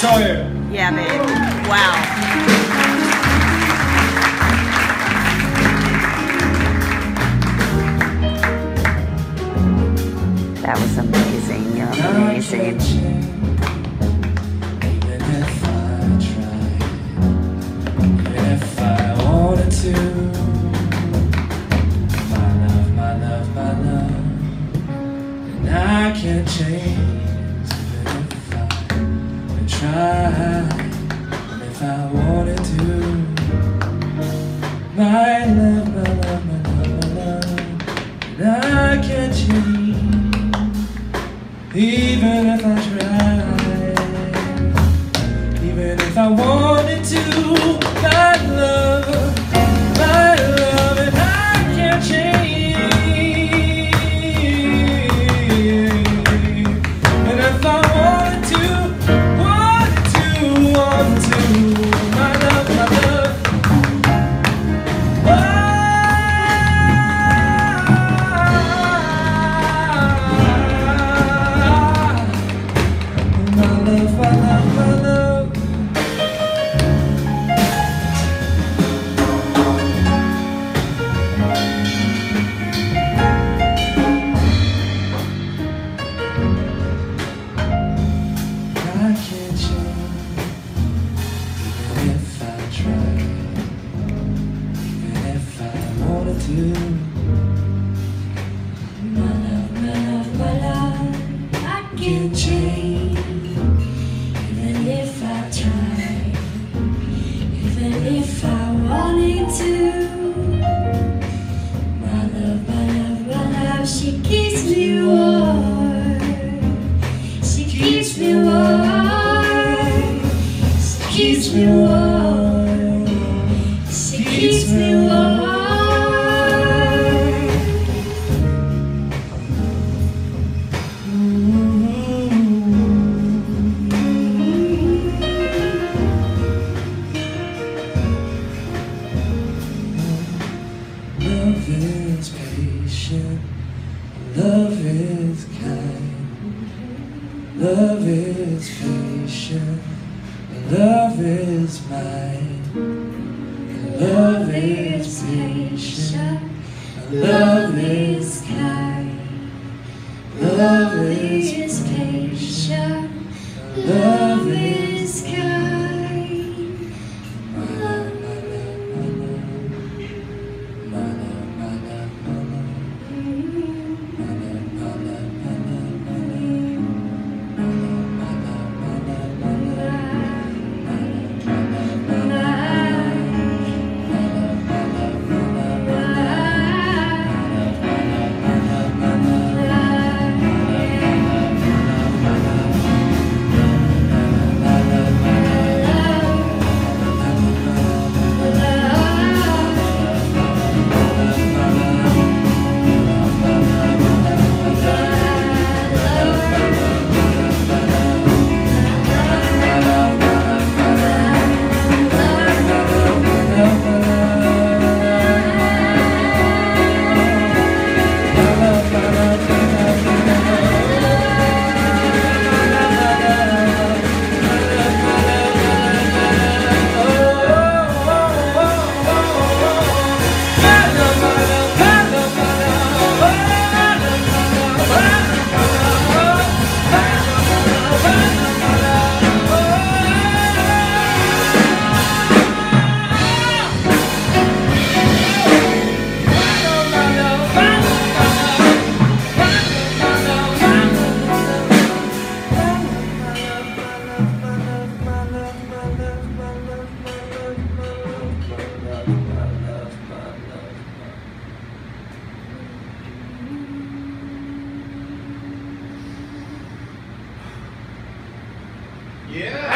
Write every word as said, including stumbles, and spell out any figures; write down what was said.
Sawyer. Yeah, babe. Wow. That was amazing. You're amazing. Even if I tried, even if I wanted to. I can't change even if I would try, and if I wanted to. My love, my love, my love, my love, and I can't change even if I tried, even if I wanted to. My love, my love, and I can't change. Yeah!